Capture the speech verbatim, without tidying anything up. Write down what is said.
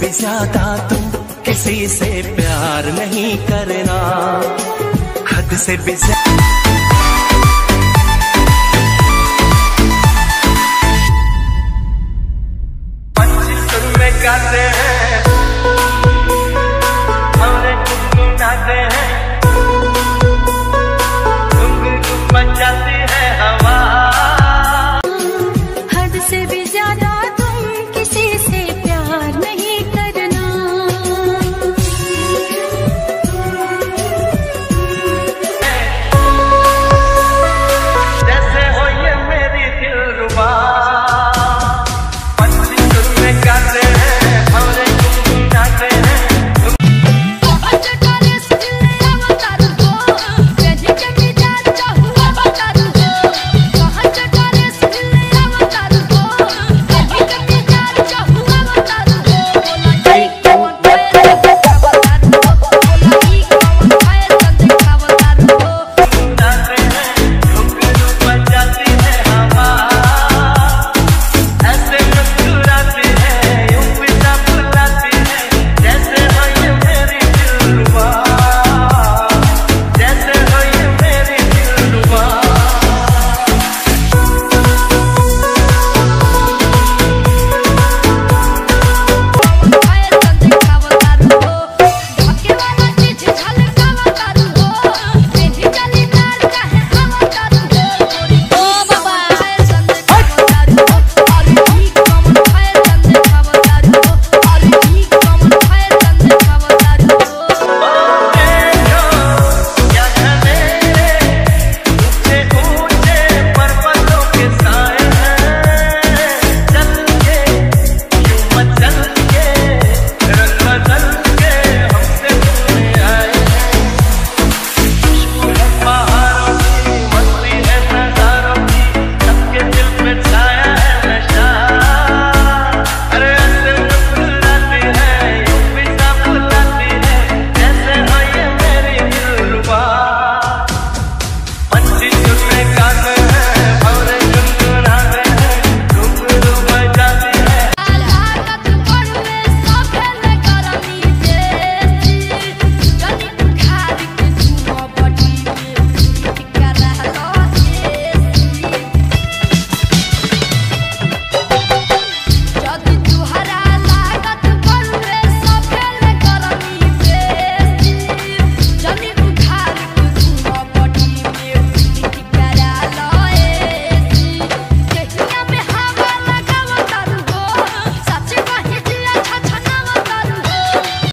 भी ज्यादा तुम किसी से प्यार नहीं करना, हद से भी